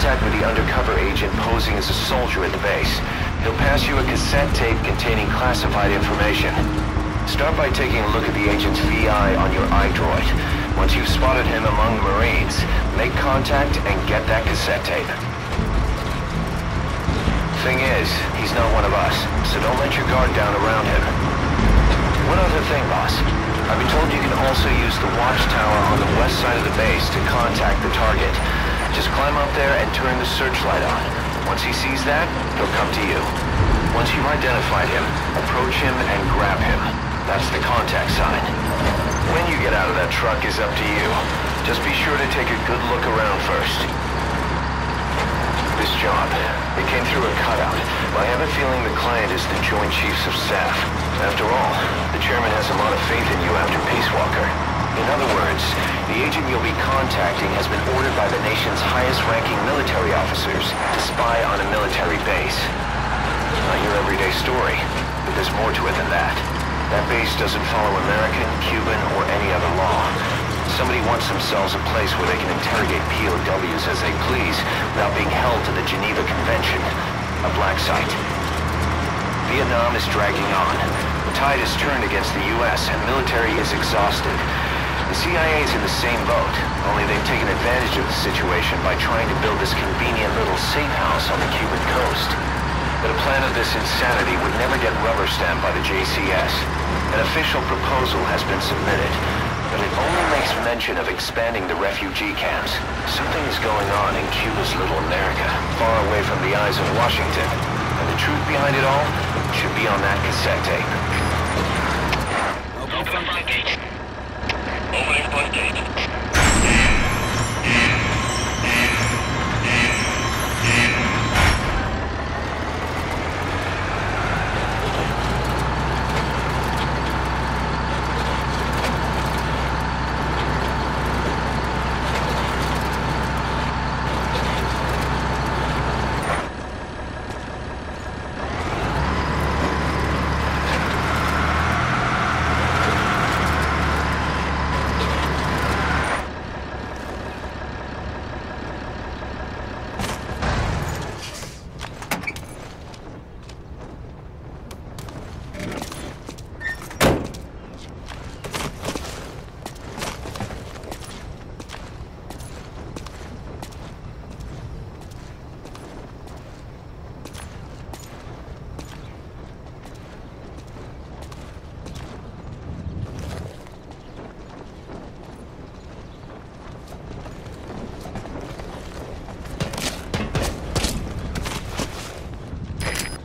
contact with the undercover agent posing as a soldier at the base. He'll pass you a cassette tape containing classified information. Start by taking a look at the agent's VI on your iDroid. Once you've spotted him among the Marines, make contact and get that cassette tape. Thing is, he's not one of us, so don't let your guard down around him. One other thing, boss. I've been told you can also use the watchtower on the west side of the base to contact the target. Just climb up there and turn the searchlight on. Once he sees that, he'll come to you. Once you've identified him, approach him and grab him. That's the contact sign. When you get out of that truck is up to you. Just be sure to take a good look around first. This job, it came through a cutout, but I have a feeling the client is the Joint Chiefs of Staff. After all, the Chairman has a lot of faith in you after Peace Walker. In other words, the agent you'll be contacting has been ordered by the nation's highest-ranking military officers to spy on a military base. Not your everyday story, but there's more to it than that. That base doesn't follow American, Cuban, or any other law. Somebody wants themselves a place where they can interrogate POWs as they please without being held to the Geneva Convention, a black site. Vietnam is dragging on. The tide is turned against the U.S. and military is exhausted. The CIA's in the same boat, only they've taken advantage of the situation by trying to build this convenient little safe house on the Cuban coast. But a plan of this insanity would never get rubber-stamped by the JCS. An official proposal has been submitted, but it only makes mention of expanding the refugee camps. Something is going on in Cuba's little America, far away from the eyes of Washington. And the truth behind it all should be on that cassette tape. Open the front gate. Opening front gate.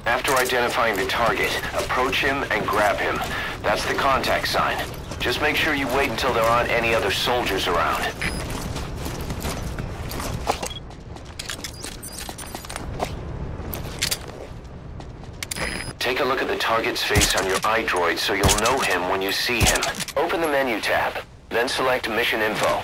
After identifying the target, approach him and grab him. That's the contact sign. Just make sure you wait until there aren't any other soldiers around. Take a look at the target's face on your iDroid so you'll know him when you see him. Open the menu tab, then select Mission Info.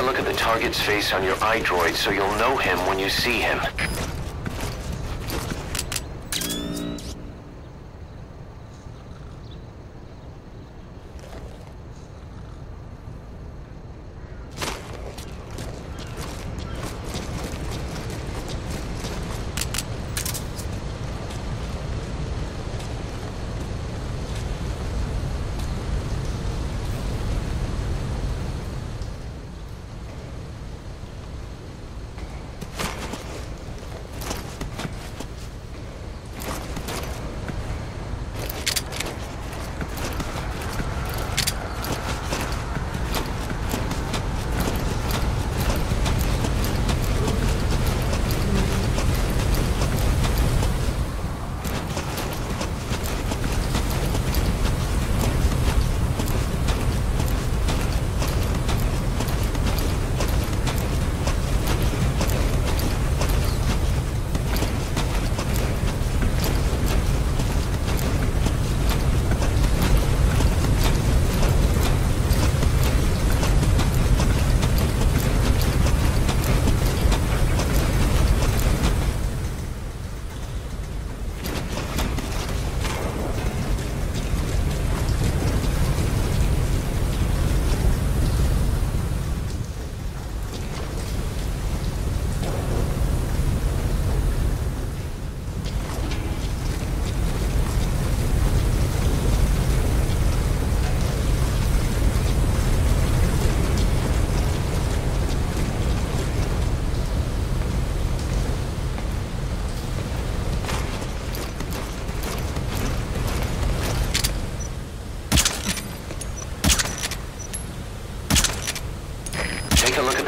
to look at the target's face on your iDroid so you'll know him when you see him.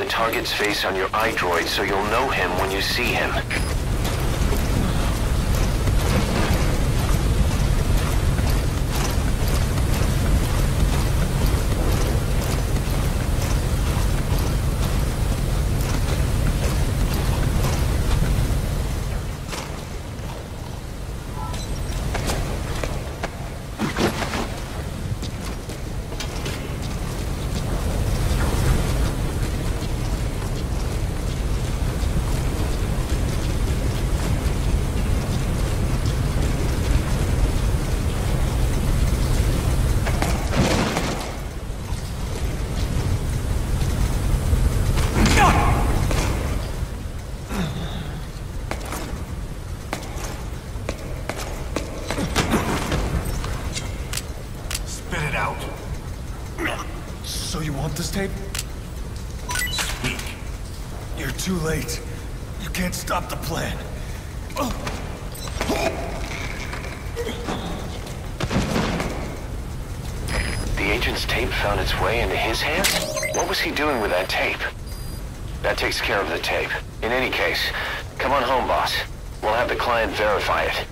Target's face on your iDroid so you'll know him when you see him. Too late. You can't stop the plan. The agent's tape found its way into his hands? What was he doing with that tape? That takes care of the tape. In any case, come on home, boss. We'll have the client verify it.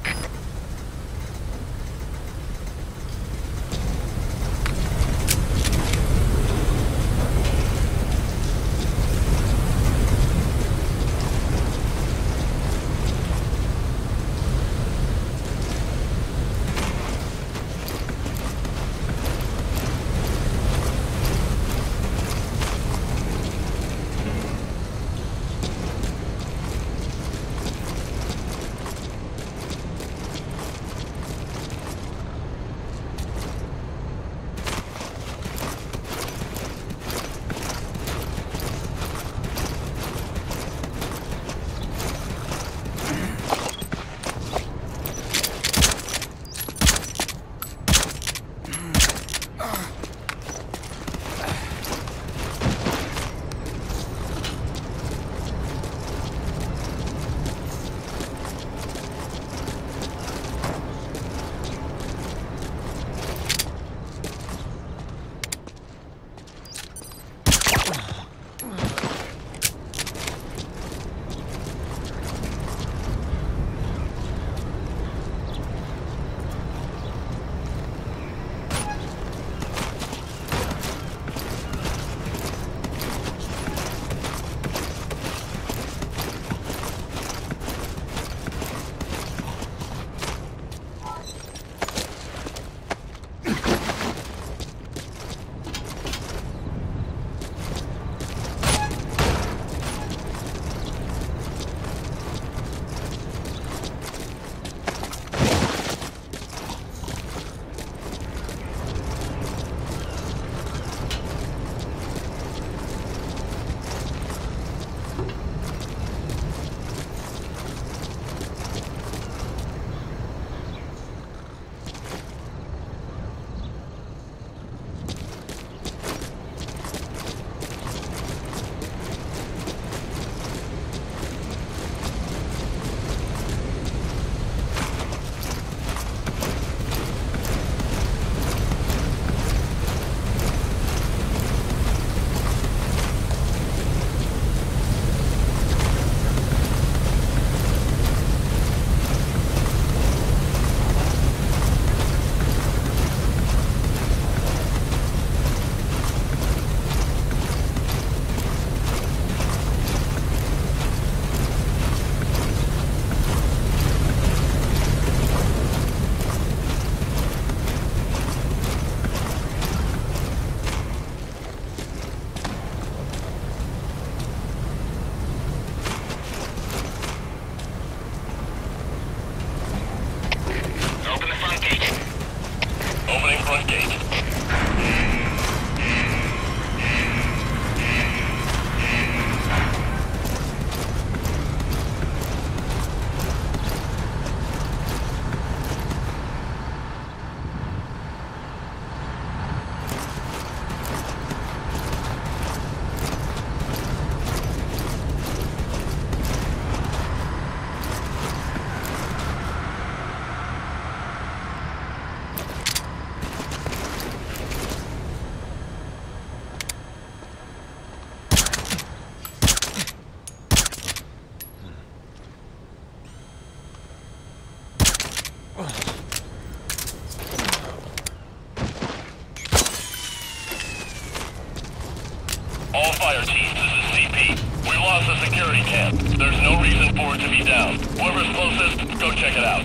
check it out.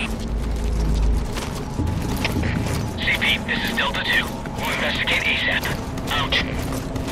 CP, this is Delta 2. We'll investigate ASAP. Out.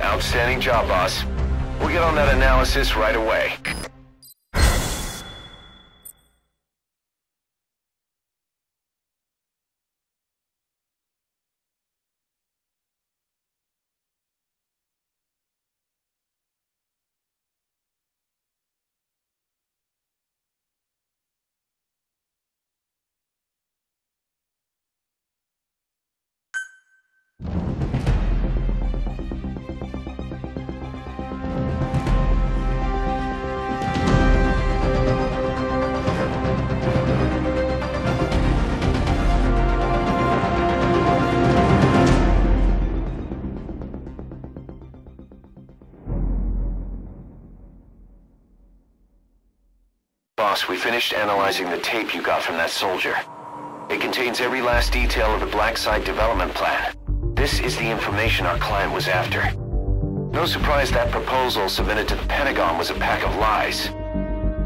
Outstanding job, boss. We'll get on that analysis right away. Boss, we finished analyzing the tape you got from that soldier. It contains every last detail of the Black Site development plan. This is the information our client was after. No surprise that proposal submitted to the Pentagon was a pack of lies.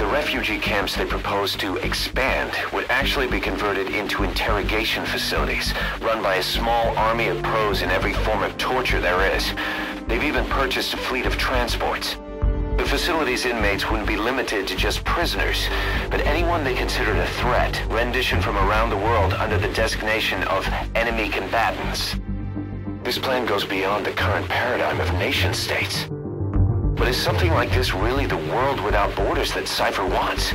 The refugee camps they proposed to expand would actually be converted into interrogation facilities, run by a small army of pros in every form of torture there is. They've even purchased a fleet of transports. The facility's inmates wouldn't be limited to just prisoners, but anyone they considered a threat, renditioned from around the world under the designation of enemy combatants. This plan goes beyond the current paradigm of nation-states. But is something like this really the world without borders that Cypher wants?